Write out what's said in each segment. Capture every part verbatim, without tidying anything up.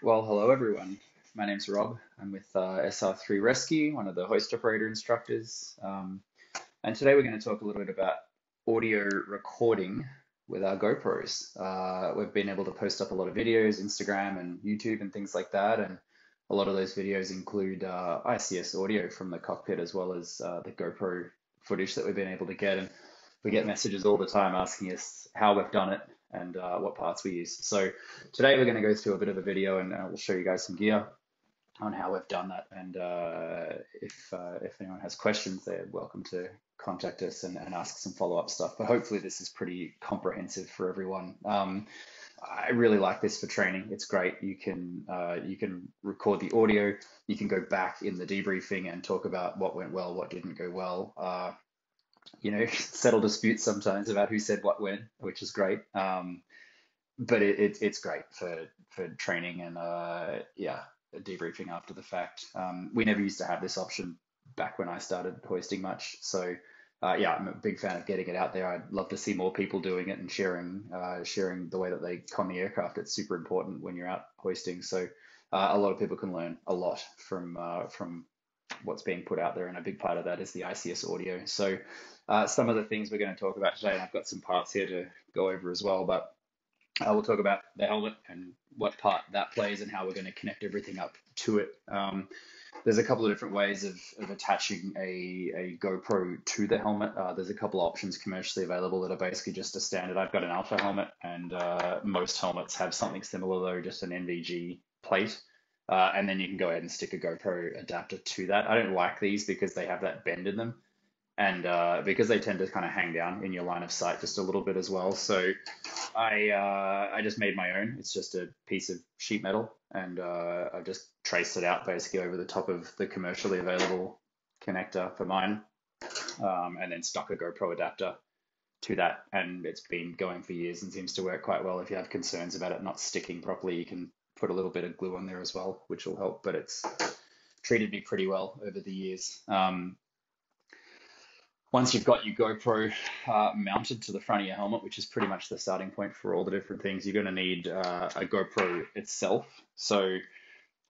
Well, hello everyone. My name's Rob. I'm with uh, S R three Rescue, one of the hoist operator instructors. Um, and today we're going to talk a little bit about audio recording with our GoPros. Uh, we've been able to post up a lot of videos, Instagram and YouTube and things like that. And a lot of those videos include uh, I C S audio from the cockpit, as well as uh, the GoPro footage that we've been able to get. And we get messages all the time asking us how we've done it and uh, what parts we use. So today we're going to go through a bit of a video and uh, we'll show you guys some gear on how we've done that. And uh, if, uh, if anyone has questions, they're welcome to contact us and, and ask some follow-up stuff. But hopefully this is pretty comprehensive for everyone. Um, I really like this for training. It's great. You can, uh, you can record the audio. You can go back in the debriefing and talk about what went well, what didn't go well. Uh, you know, settle disputes sometimes about who said what when, which is great. Um, but it, it, it's great for, for training and, uh, yeah, debriefing after the fact. Um, we never used to have this option back when I started hoisting much. So, uh, yeah, I'm a big fan of getting it out there. I'd love to see more people doing it and sharing, uh, sharing the way that they con the aircraft. It's super important when you're out hoisting. So uh, a lot of people can learn a lot from, uh, from, what's being put out there, and a big part of that is the I C S audio. So uh, some of the things we're going to talk about today, and I've got some parts here to go over as well, but I uh, will talk about the helmet and what part that plays and how we're going to connect everything up to it. Um, there's a couple of different ways of, of attaching a, a GoPro to the helmet. Uh, there's a couple of options commercially available that are basically just a standard. I've got an Alfa helmet, and uh, most helmets have something similar though, just an N V G plate. Uh, and then you can go ahead and stick a GoPro adapter to that. I don't like these because they have that bend in them, and uh, because they tend to kind of hang down in your line of sight just a little bit as well. So I uh, I just made my own. It's just a piece of sheet metal, and uh, I've just traced it out basically over the top of the commercially available connector for mine, um, and then stuck a GoPro adapter to that. And it's been going for years and seems to work quite well. If you have concerns about it not sticking properly, you can put a little bit of glue on there as well, which will help, but it's treated me pretty well over the years. Um, once you've got your GoPro uh, mounted to the front of your helmet, which is pretty much the starting point for all the different things, you're gonna need uh, a GoPro itself. So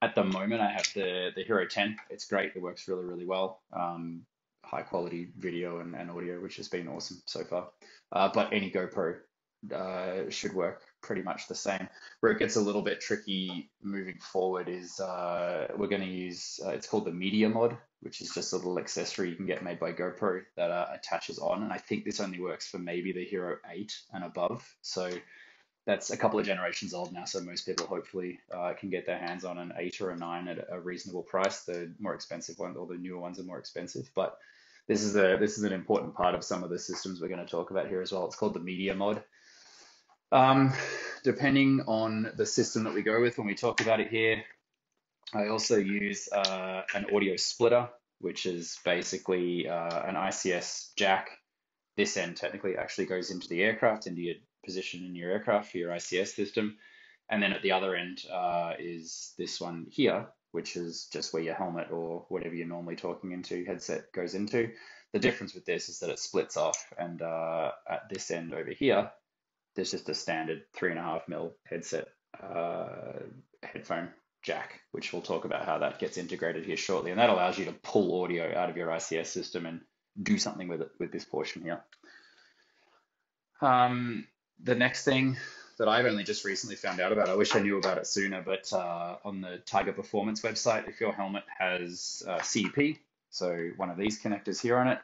at the moment I have the, the Hero ten. It's great, it works really, really well. Um, high quality video and, and audio, which has been awesome so far. Uh, but any GoPro uh, should work pretty much the same. Where it gets a little bit tricky moving forward is uh, we're going to use, uh, it's called the media mod, which is just a little accessory you can get made by GoPro that uh, attaches on. And I think this only works for maybe the Hero eight and above. So that's a couple of generations old now. So most people hopefully uh, can get their hands on an eight or a nine at a reasonable price. The more expensive ones, or the newer ones, are more expensive. But this is, a, this is an important part of some of the systems we're going to talk about here as well. It's called the media mod. Um, depending on the system that we go with when we talk about it here, I also use uh, an audio splitter, which is basically uh, an I C S jack. This end technically actually goes into the aircraft, into your position in your aircraft for your I C S system. And then at the other end uh, is this one here, which is just where your helmet or whatever you're normally talking into headset goes into. The difference with this is that it splits off, and uh, at this end over here, there's just a standard three and a half mil headset uh, headphone jack, which we'll talk about how that gets integrated here shortly. And that allows you to pull audio out of your I C S system and do something with it, with this portion here. Um, the next thing that I've only just recently found out about, I wish I knew about it sooner, but uh, on the Tiger Performance website, if your helmet has uh, C E P, so one of these connectors here on it,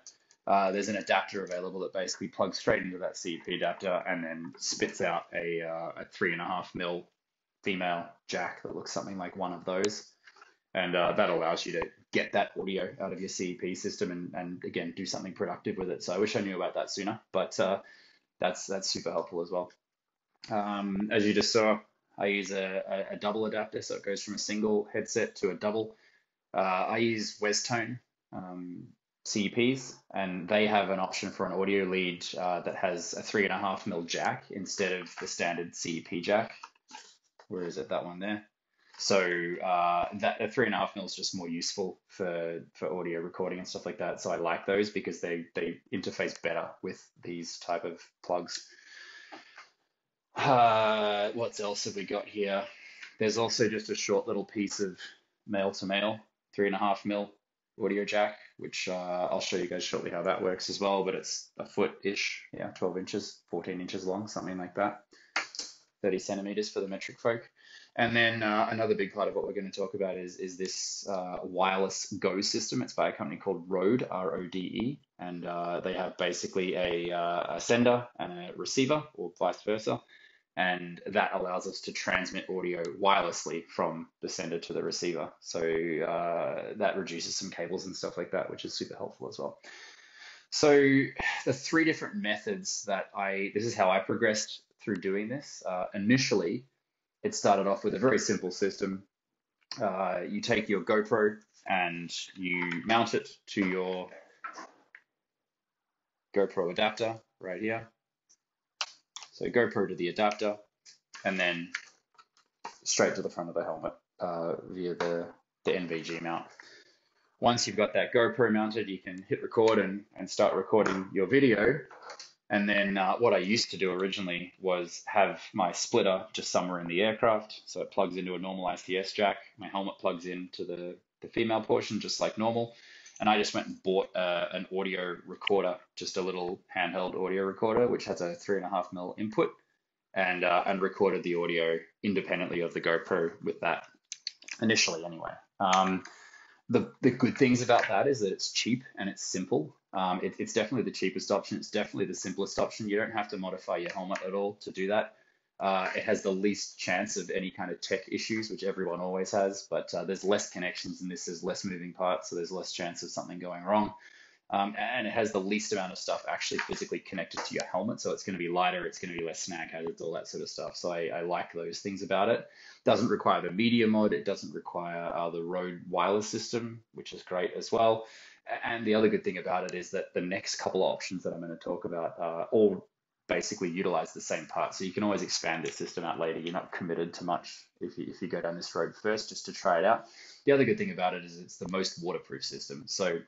Uh, there's an adapter available that basically plugs straight into that C E P adapter and then spits out a, uh, a three and a half mil female jack that looks something like one of those. And uh, that allows you to get that audio out of your C E P system and, and again, do something productive with it. So I wish I knew about that sooner, but uh, that's, that's super helpful as well. Um, as you just saw, I use a, a, a double adapter. So it goes from a single headset to a double. Uh, I use Westone Um, C E Ps, and they have an option for an audio lead uh, that has a three and a half mil jack instead of the standard C E P jack. Where is it? That one there. So uh, that a three and a half mil is just more useful for for audio recording and stuff like that. So I like those because they they interface better with these type of plugs. Uh, what else have we got here? There's also just a short little piece of male to male, three and a half mil audio jack, which uh, I'll show you guys shortly how that works as well, but it's a foot-ish, yeah, twelve inches, fourteen inches long, something like that, thirty centimeters for the metric folk. And then uh, another big part of what we're going to talk about is, is this uh, wireless Go system. It's by a company called Rode, R O D E, and uh, they have basically a, uh, a sender and a receiver, or vice versa, and that allows us to transmit audio wirelessly from the sender to the receiver. So uh, that reduces some cables and stuff like that, which is super helpful as well. So the three different methods that I, this is how I progressed through doing this. Uh, initially, it started off with a very simple system. Uh, you take your GoPro and you mount it to your GoPro adapter right here. So GoPro to the adapter and then straight to the front of the helmet uh, via the, the N V G mount. Once you've got that GoPro mounted, you can hit record and, and start recording your video. And then uh, what I used to do originally was have my splitter just somewhere in the aircraft. So it plugs into a normal I C S jack. My helmet plugs into the, the female portion, just like normal. And I just went and bought uh, an audio recorder, just a little handheld audio recorder, which has a three and a half mil input, and, uh, and recorded the audio independently of the GoPro with that initially anyway. Um, the, the good things about that is that it's cheap and it's simple. Um, it, it's definitely the cheapest option. It's definitely the simplest option. You don't have to modify your helmet at all to do that. Uh, it has the least chance of any kind of tech issues, which everyone always has, but uh, there's less connections and this is less moving parts, so there's less chance of something going wrong. Um, and it has the least amount of stuff actually physically connected to your helmet, so it's going to be lighter, it's going to be less snag hazards, all that sort of stuff. So I, I like those things about it. Doesn't require the media mod, it doesn't require uh, the Rode wireless system, which is great as well. And the other good thing about it is that the next couple of options that I'm going to talk about are all basically utilize the same part. So you can always expand this system out later. You're not committed to much if you, if you go down this road first, just to try it out. The other good thing about it is it's the most waterproof system. So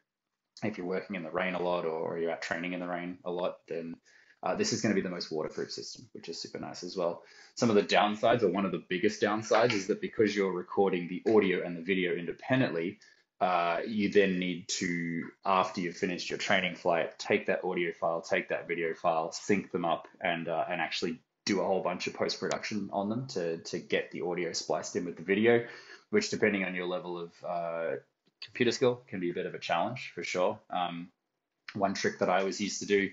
if you're working in the rain a lot or, or you're out training in the rain a lot, then uh, this is going to be the most waterproof system, which is super nice as well. Some of the downsides, or one of the biggest downsides, is that because you're recording the audio and the video independently, Uh, you then need to, after you've finished your training flight, take that audio file, take that video file, sync them up, and uh, and actually do a whole bunch of post-production on them to, to get the audio spliced in with the video, which, depending on your level of uh, computer skill, can be a bit of a challenge for sure. Um, one trick that I always used to do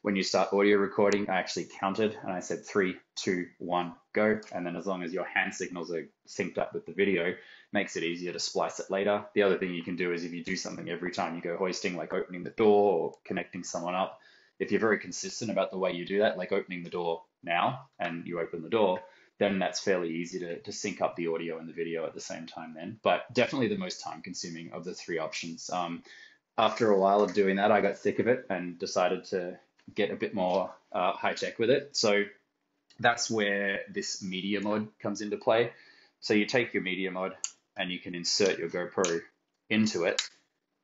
when you start audio recording, I actually counted and I said three, two, one, go. And then as long as your hand signals are synced up with the video, makes it easier to splice it later. The other thing you can do is if you do something every time you go hoisting, like opening the door or connecting someone up, if you're very consistent about the way you do that, like opening the door now and you open the door, then that's fairly easy to, to sync up the audio and the video at the same time then. But definitely the most time consuming of the three options. Um, after a while of doing that, I got sick of it and decided to get a bit more uh, high tech with it. So that's where this media mod comes into play. So you take your media mod and you can insert your GoPro into it.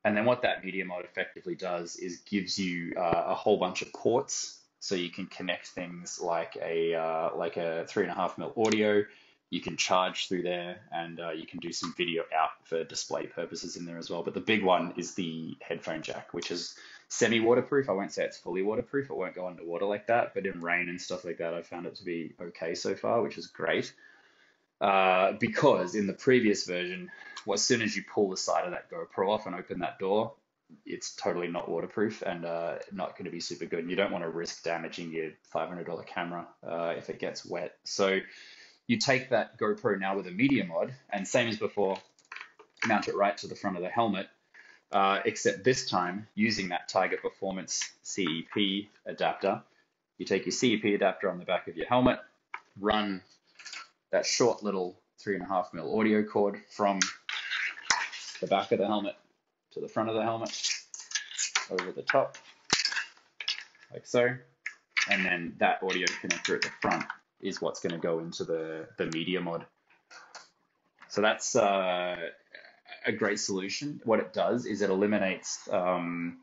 And then what that media mod effectively does is gives you uh, a whole bunch of ports. So you can connect things like a uh, like a three and a half mil audio. You can charge through there, and uh, you can do some video out for display purposes in there as well. But the big one is the headphone jack, which is semi-waterproof. I won't say it's fully waterproof, it won't go under water like that, but in rain and stuff like that, I found it to be okay so far, which is great. Uh, because in the previous version, well, as soon as you pull the side of that GoPro off and open that door, it's totally not waterproof and uh, not going to be super good. And you don't want to risk damaging your five hundred dollar camera uh, if it gets wet. So you take that GoPro now with a media mod, and same as before, mount it right to the front of the helmet. Uh, except this time, using that Tiger Performance C E P adapter, you take your C E P adapter on the back of your helmet, run that short little three and a half mil audio cord from the back of the helmet to the front of the helmet, over the top, like so, and then that audio connector at the front is what's going to go into the, the media mod. So that's uh, a great solution. What it does is it eliminates um,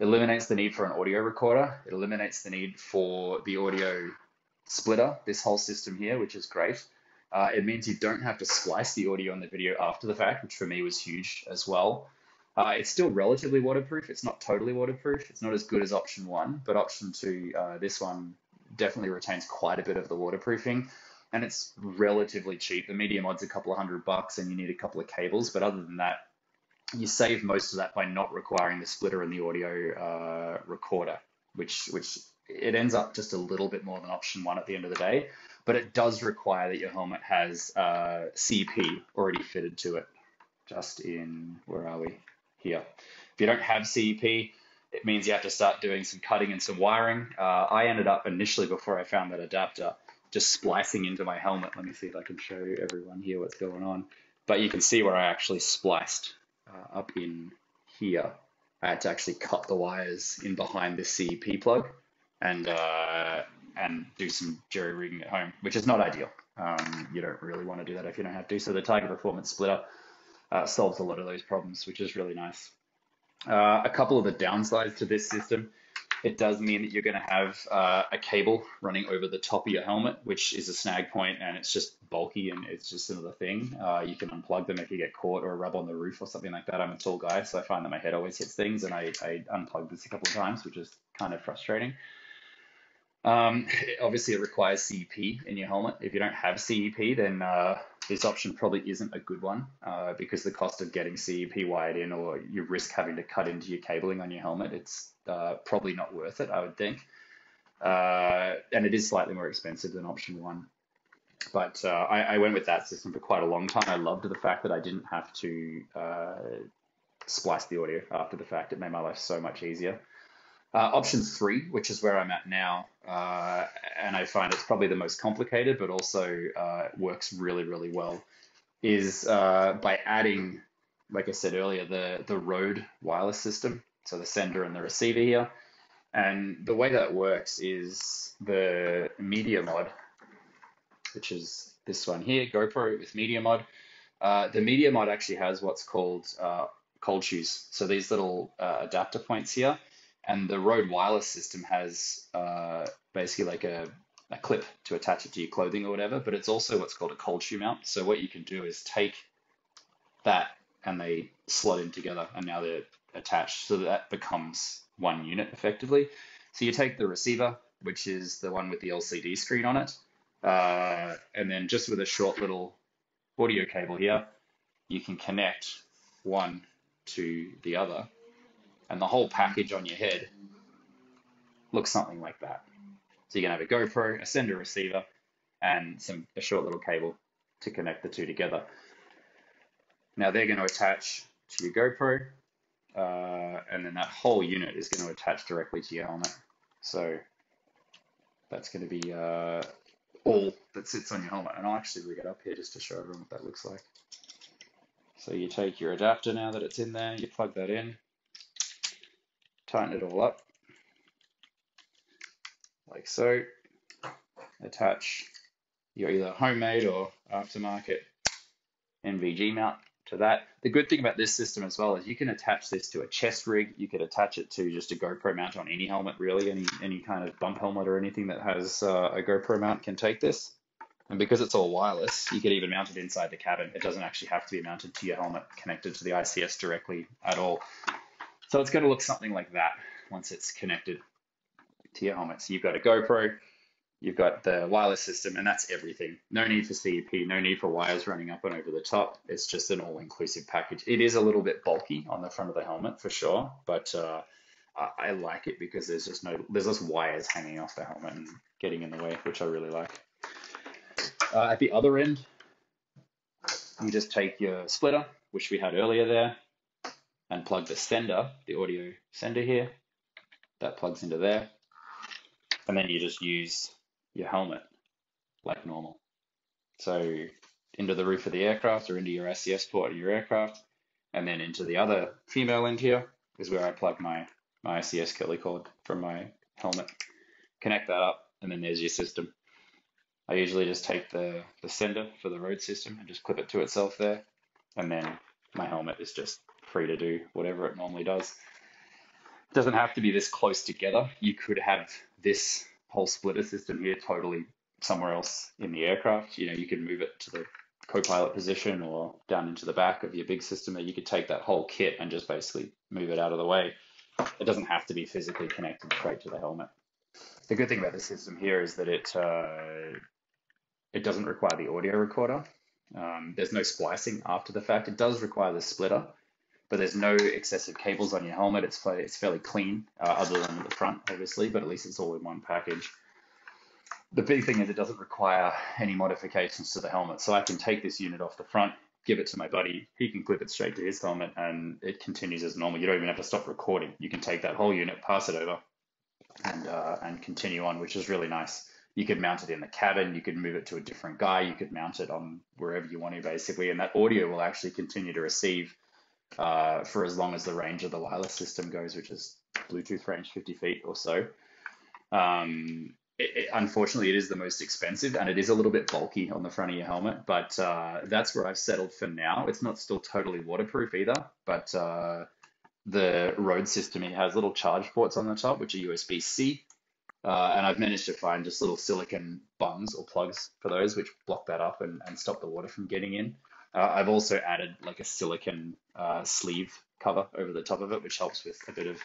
eliminates the need for an audio recorder. It eliminates the need for the audio splitter, this whole system here, which is great. Uh, it means you don't have to splice the audio and the video after the fact, which for me was huge as well. Uh, it's still relatively waterproof. It's not totally waterproof. It's not as good as option one, but option two, uh, this one definitely retains quite a bit of the waterproofing, and it's relatively cheap. The media mod's a couple of hundred bucks and you need a couple of cables, but other than that, you save most of that by not requiring the splitter and the audio uh, recorder, which, which it ends up just a little bit more than option one at the end of the day, but it does require that your helmet has uh, C E P already fitted to it. Just in, where are we? Here. If you don't have C E P, it means you have to start doing some cutting and some wiring. Uh, I ended up initially, before I found that adapter, just splicing into my helmet. Let me see if I can show everyone here what's going on. But you can see where I actually spliced uh, up in here. I had to actually cut the wires in behind this C E P plug and uh, and do some jerry-rigging at home, which is not ideal. Um, you don't really want to do that if you don't have to. So the Tiger Performance splitter Uh, solves a lot of those problems, which is really nice. Uh, a couple of the downsides to this system, it does mean that you're going to have uh, a cable running over the top of your helmet, which is a snag point, and it's just bulky and it's just another thing. Uh, you can unplug them if you get caught or rub on the roof or something like that. I'm a tall guy, so I find that my head always hits things, and I, I unplugged this a couple of times, which is kind of frustrating. Um, obviously, it requires C E P in your helmet. If you don't have C E P, then uh, this option probably isn't a good one uh, because the cost of getting C E P wired in, or you risk having to cut into your cabling on your helmet, it's uh, probably not worth it, I would think. Uh, and it is slightly more expensive than option one. But uh, I, I went with that system for quite a long time. I loved the fact that I didn't have to uh, splice the audio after the fact. It made my life so much easier. Uh, option three, which is where I'm at now, uh, and I find it's probably the most complicated, but also uh, works really, really well, is uh, by adding, like I said earlier, the, the Rode wireless system, so the sender and the receiver here. And the way that works is the media mod, which is this one here, GoPro with media mod. Uh, the media mod actually has what's called uh, cold shoes, so these little uh, adapter points here. And the Rode wireless system has uh, basically like a, a clip to attach it to your clothing or whatever, but it's also what's called a cold shoe mount. So what you can do is take that and they slot in together, and now they're attached. So that becomes one unit effectively. So you take the receiver, which is the one with the L C D screen on it, uh, and then just with a short little audio cable here, you can connect one to the other. And the whole package on your head looks something like that. So you're going to have a GoPro, a sender receiver, and some a short little cable to connect the two together. Now they're going to attach to your GoPro, uh, and then that whole unit is going to attach directly to your helmet. So that's going to be uh, all that sits on your helmet. And I'll actually rig it up here just to show everyone what that looks like. So you take your adapter now that it's in there, you plug that in. Tighten it all up, like so, attach your either homemade or aftermarket N V G mount to that. The good thing about this system as well is you can attach this to a chest rig, you could attach it to just a GoPro mount on any helmet really, any, any kind of bump helmet or anything that has uh, a GoPro mount can take this. And because it's all wireless, you could even mount it inside the cabin. It doesn't actually have to be mounted to your helmet, connected to the I C S directly at all. So it's going to look something like that once it's connected to your helmet. So you've got a GoPro, you've got the wireless system, and that's everything. No need for C E P, no need for wires running up and over the top. It's just an all-inclusive package. It is a little bit bulky on the front of the helmet for sure, but uh, I like it because there's just no, there's less wires hanging off the helmet and getting in the way, which I really like. Uh, at the other end, you just take your splitter, which we had earlier there, and plug the sender, the audio sender here, that plugs into there, and then you just use your helmet like normal. So into the roof of the aircraft or into your I C S port of your aircraft, and then into the other female end here is where I plug my, my I C S curly cord from my helmet. Connect that up, and then there's your system. I usually just take the, the sender for the Rode system and just clip it to itself there, and then my helmet is just free to do whatever it normally does. It doesn't have to be this close together. You could have this whole splitter system here totally somewhere else in the aircraft. You know, you can move it to the co-pilot position or down into the back of your big system, and you could take that whole kit and just basically move it out of the way. It doesn't have to be physically connected straight to the helmet. The good thing about this system here is that it uh, it doesn't require the audio recorder. Um, there's no splicing after the fact. It does require the splitter, but there's no excessive cables on your helmet. It's fairly, it's fairly clean, uh, other than at the front, obviously, but at least it's all in one package. The big thing is it doesn't require any modifications to the helmet. So I can take this unit off the front, give it to my buddy, he can clip it straight to his helmet, and it continues as normal. You don't even have to stop recording. You can take that whole unit, pass it over, and uh, and continue on, which is really nice. You could mount it in the cabin, you could move it to a different guy, you could mount it on wherever you want to, basically, and that audio will actually continue to receive uh, for as long as the range of the wireless system goes, which is Bluetooth range, fifty feet or so. Um, It, it, unfortunately, it is the most expensive, and it is a little bit bulky on the front of your helmet, but uh, that's where I've settled for now. It's not still totally waterproof either, but uh, the Rode system, it has little charge ports on the top, which are U S B C, uh, and I've managed to find just little silicon bungs or plugs for those, which block that up and, and stop the water from getting in. Uh, I've also added like a silicon uh, sleeve cover over the top of it, which helps with a bit of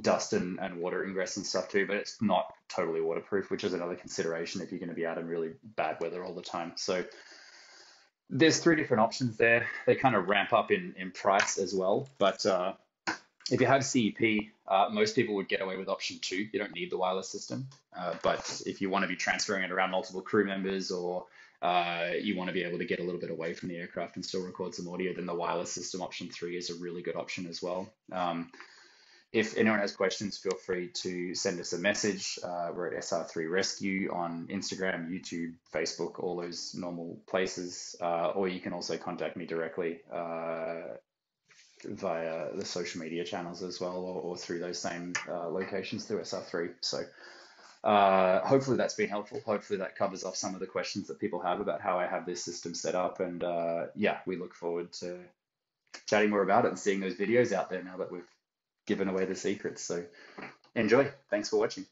dust and, and water ingress and stuff too, but it's not totally waterproof, which is another consideration if you're going to be out in really bad weather all the time. So there's three different options there. They kind of ramp up in, in price as well, but uh, if you have C E P, uh, most people would get away with option two. You don't need the wireless system, uh, but if you want to be transferring it around multiple crew members, or uh, you want to be able to get a little bit away from the aircraft and still record some audio, then the wireless system option three is a really good option as well. Um, If anyone has questions, feel free to send us a message. Uh, we're at S R three Rescue on Instagram, YouTube, Facebook, all those normal places. Uh, or you can also contact me directly uh, via the social media channels as well, or, or through those same uh, locations through S R three. So uh, hopefully that's been helpful. Hopefully that covers off some of the questions that people have about how I have this system set up. And uh, yeah, we look forward to chatting more about it and seeing those videos out there now that we've given away the secrets. So enjoy. Thanks for watching.